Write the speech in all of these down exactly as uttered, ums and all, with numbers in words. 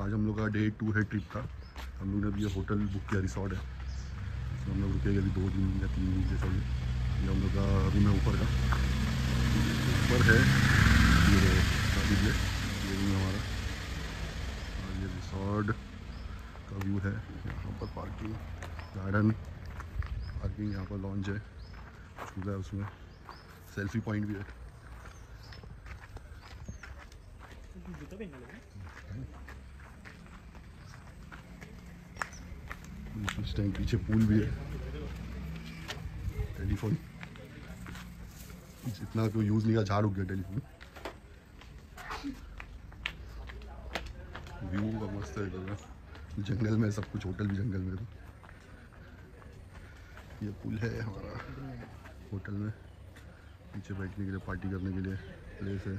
आज हम लोग का डे टू है ट्रिप था। हम लोग ने अभी ये होटल बुक किया, रिसोर्ट है, तो हम लोग रुके अभी दो दिन या तीन दिन जैसा। ये हम लोग का रूम है ऊपर का, ऊपर है ये शादी है, ये रूम हमारा। और ये रिसोर्ट का व्यू है, यहाँ पर पार्किंग, गार्डन, पार्किंग, यहाँ पर लॉन्च है, झूला है, उसमें सेल्फी पॉइंट भी है। इस टाइम पीछे पूल भी है, टेलीफोन इतना कोई यूज नहीं किया, झाड़ उग गया टेलीफोन। व्यू का मस्त है, जंगल में सब कुछ, होटल भी जंगल में। ये पूल है हमारा होटल में, पीछे बैठने के लिए, पार्टी करने के लिए प्लेस है।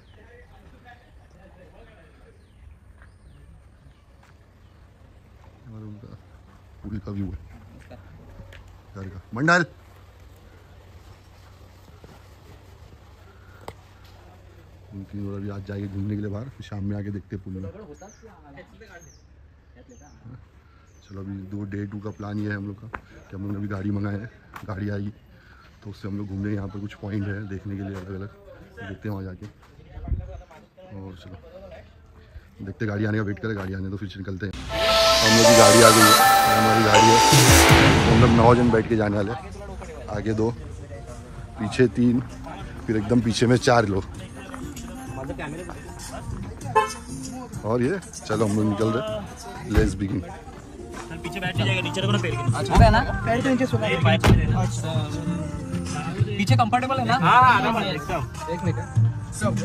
उनका पूरी का व्यू है घर का। मंडाल उनकी और अभी आज जाएंगे घूमने के लिए बाहर, फिर शाम में आके देखते हैं पूल में। चलो अभी दो डे टू का प्लान ये है हम लोग का कि हम लोग ने अभी गाड़ी मंगाए है, गाड़ी आई तो उससे हम लोग घूमने। यहाँ पर कुछ पॉइंट है देखने के लिए अलग अलग, देखते हैं वहाँ जाके। और चलो देखते, गाड़ी आने का वेट करें, गाड़ी आने तो फिर निकलते हैं। हम लोग की गाड़ी आ गई है, हमारी गाड़ी है, तो हम लोग नौ जन बैठ के जाने वाले, आगे दो, पीछे तीन, फिर एकदम पीछे में चार लोग। और ये चलो हम लोग निकल रहे, लेट्स बिगिन। पीछे बैठ जाएगा, नीचे रखो ना पैर के। अच्छा है ना, पैर तो नीचे सोना है, पीछे कंफर्टेबल है ना। हां आराम है एकदम। एक मिनट सब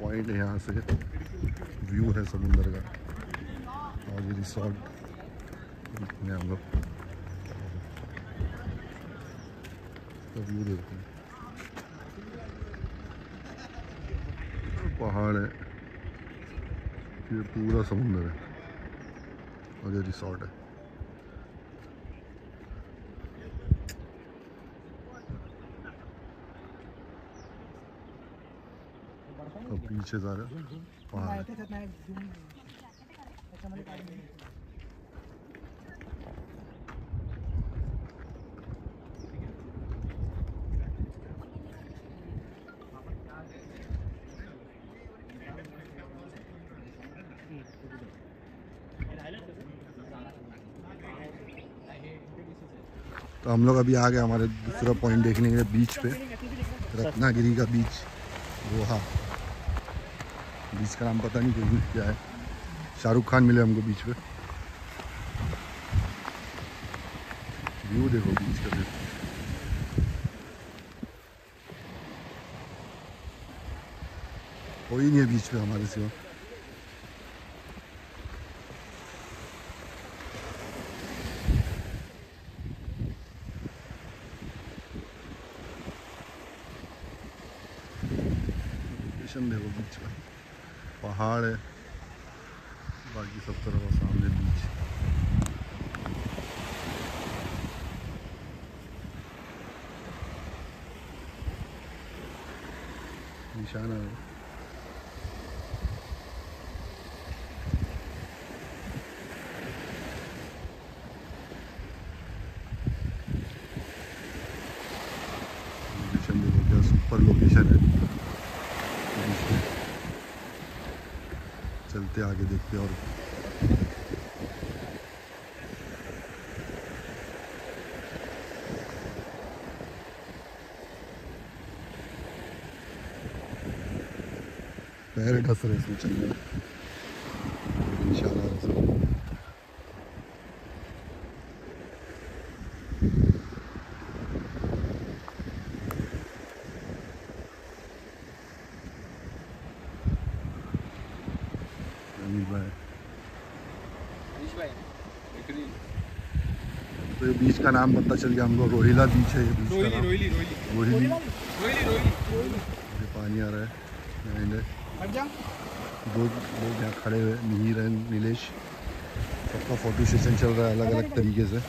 पॉइंट है, यहाँ से व्यू है समुंदर का। और ये रिसोर्ट में हम लोग तो व्यू देखते हैं, पहाड़ है, ये पूरा समुंदर है। और ये रिसोर्ट है, और पीछे सारा पहाड़। तो हम लोग अभी आ गए हमारे दूसरा पॉइंट देखने के लिए, बीच पे, रत्नागिरी का बीच, गुहा। बीच का नाम पता नहीं क्यों क्या है, शाहरुख खान मिले हमको बीच पे। व्यू देखो बीच का, देखो कोई नहीं है बीच पे हमारे सिवा। लोकेशन देखो बीच का, पहाड़ है, बाकी सब तरफ और सामने बीच। निशान है लोकेशन देखो, क्या सुपर लोकेशन है। चलते आगे देखते और पैर ढस रहे इसमें चलने, इंशाल्लाह। तो ये बीच का नाम पता चल गया हमको, रोहिला बीच है ये बीच का नाम। रोहिली रोहिली रोहिली पानी आ रहा है। दो लोग यहाँ खड़े हुए, मिहिर एंड नीलेश, सबका फोटो सेशन चल रहा है अलग अलग तरीके से।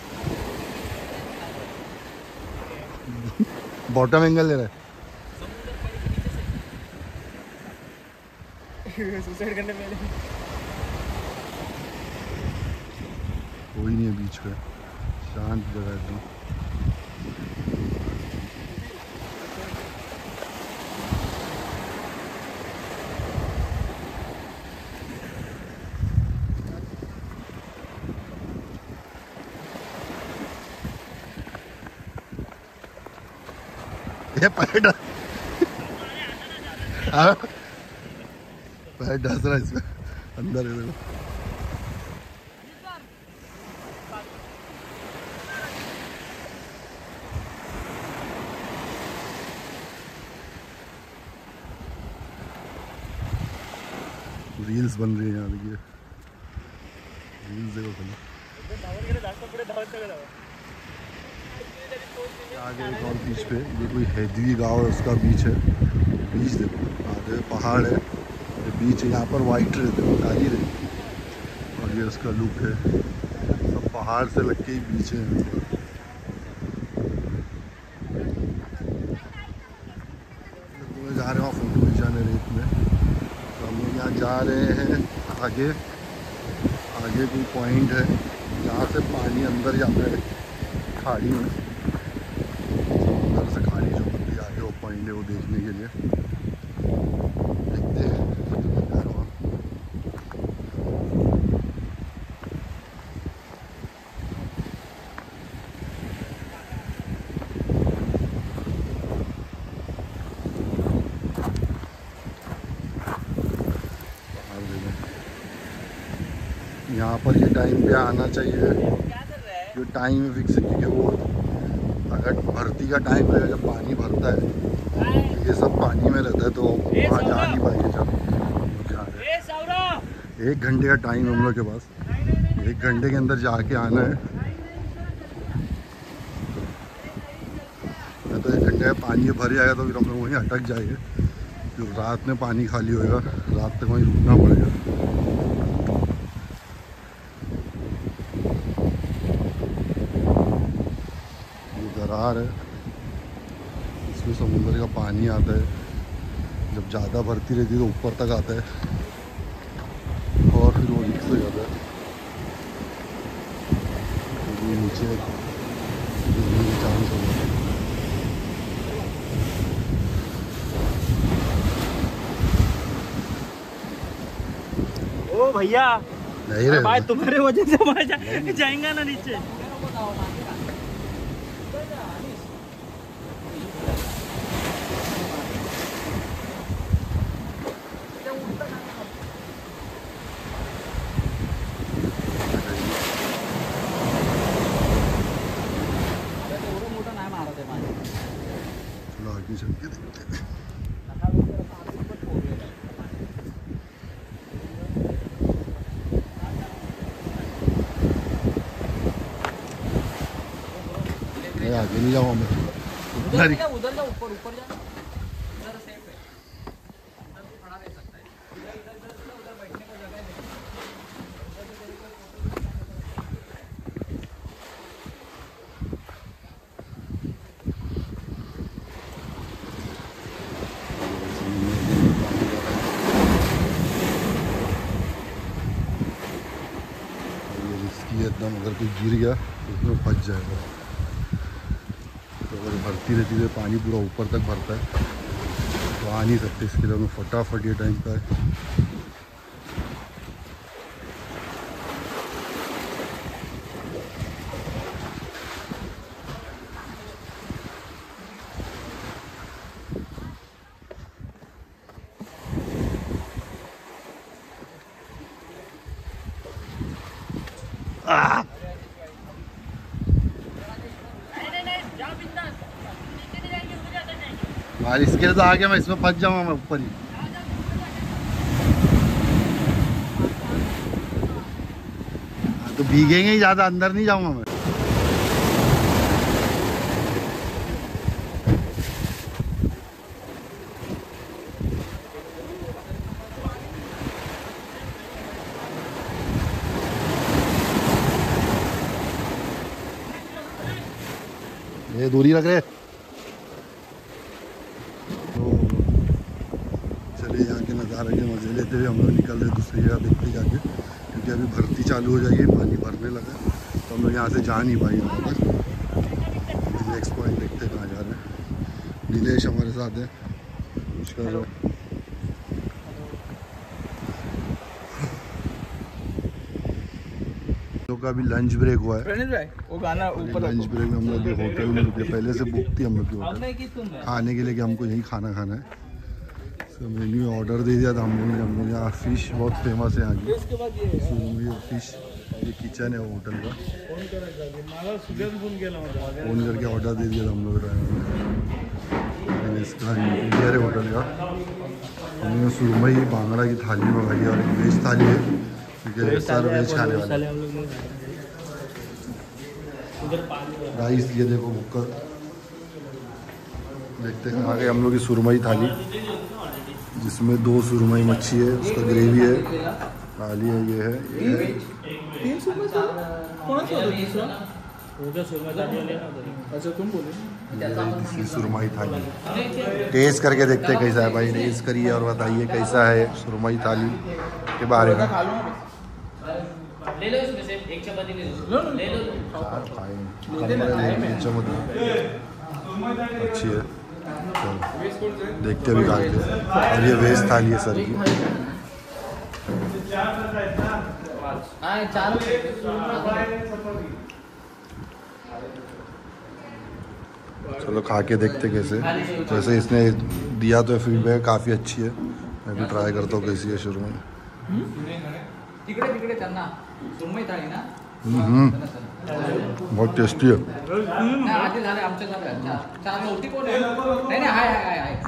बॉटम एंगल ले रहा है। करने पहले कोई नहीं है बीच पे, शांत जगह एकदम। ये पर्यटन पैर डस रहा है इसमें अंदर है देखो। रील्स बन रही है यहाँ, देखिए रील्स देखो खाली। आगे एक और बीच पे, ये कोई हैदवी गांव है उसका बीच है। बीच देखो, आगे पहाड़ है, बीच है, यहाँ पर वाइट रहते हैं, काली रहती है, और ये उसका लुक है। सब पहाड़ से लग के ही बीच है। तो जा रहे हैं फोटो खिंचाने रेत में, तो हम लोग यहाँ जा रहे हैं। आगे आगे कोई पॉइंट है जहाँ से पानी अंदर जाता है खाड़ी में, अंदर से खाड़ी जो भी आगे वो पॉइंट है वो देखने के लिए। यहाँ पर ये टाइम पे आना चाहिए, जो टाइम है फिक्स, क्योंकि वो अगर भर्ती का टाइम रहेगा, जब पानी भरता है ये सब पानी में रहता है, तो वहाँ जा नहीं पाएंगे। जब एक घंटे का टाइम हम लोग के पास, एक घंटे के अंदर जाके आना है, या तो एक घंटे का पानी भर जाएगा तो फिर हम लोग वहीं अटक जाएंगे। जो रात में पानी खाली होएगा, रात तक वहीं रुकना पड़ेगा। है इसमें समुद्र का पानी आता है, जब ज़्यादा भरती रहती है तो ऊपर तक आता है और फिर वो रिक्स हो जाता है। तो ये नीचे गिरने के चांस हो जाता है। ओ भैया नहीं रे भाई, तुम्हारे वजह से हमारा जाएगा ना नीचे। आगे नहीं जाऊँ मैं, उधर जाओ, ऊपर ऊपर जाओ, उधर सेफ है, उधर तो खड़ा रह सकता है। इधर इधर इधर उधर बैठने को जगह नहीं। ये रिस्की है एकदम, अगर कोई गिर गया उसमें फंस जाएगा। और भरती रहती है, पानी पूरा ऊपर तक भरता है, तो आ नहीं सकते। इसके लिए हमें फटाफट ये टाइम पर और इसके लिए तो आगे मैं इसमें फंस जाऊँगा, मैं ऊपर ही। तो भीगेंगे ही ज़्यादा, अंदर नहीं जाऊँगा मैं। ये दूरी रख रहे। तो चलिए यहाँ के नज़ारे के मजे लेते हुए हम लोग निकल रहे दूसरी जगह देखते जाके, क्योंकि अभी भर्ती चालू हो जाएगी, पानी भरने लगा तो हम लोग यहाँ से जा नहीं पाएंगे वापस। नेक्स्ट पॉइंट देखते हैं कहाँ जा रहे हैं। नीलेश हमारे साथ है, नमस्कार। का भी लंच ब्रेक हुआ है, वो गाना ऊपर लंच ब्रेक में हम लोग होटल में रुके, पहले से बुक थी हम लोग की होटल खाने के लिए कि हमको यही खाना खाना है। तो मेन्यू ऑर्डर दे दिया था हम लोगों ने। हम लोग यहाँ फिश बहुत फेमस है यहाँ की, सूरमई और फिश। ये किचन है होटल का, फोन करके ऑर्डर दे दिया था हम लोग ने। इसका इंटीरियर है होटल का, हमने सूरमई बांगड़ा की थाली मंगाई और एक वेज थाली है, वेज खाने वाले। राइस ये देखो बुक्कर, देखते हैं आगे हम लोग की सुरमई थाली, जिसमें दो सुरमई मच्छी है, उसका ग्रेवी है, थाली है, ये है, ये है। अच्छा तुम बोले सुरमई थाली टेस्ट करके देखते हैं कैसा है। भाई टेस्ट करिए और बताइए कैसा है सुरमई थाली के बारे में। ले लो इसमें से एक चपाती ले लो, ले लो चपाती अच्छी है, देखते भी खाते हैं। और ये वेज थाली है सर की, चलो खा के देखते कैसे। वैसे इसने दिया तो फीडबैक काफ़ी अच्छी है, मैं भी ट्राई करता हूँ कैसी है। शुरू में बहुत टेस्टी है।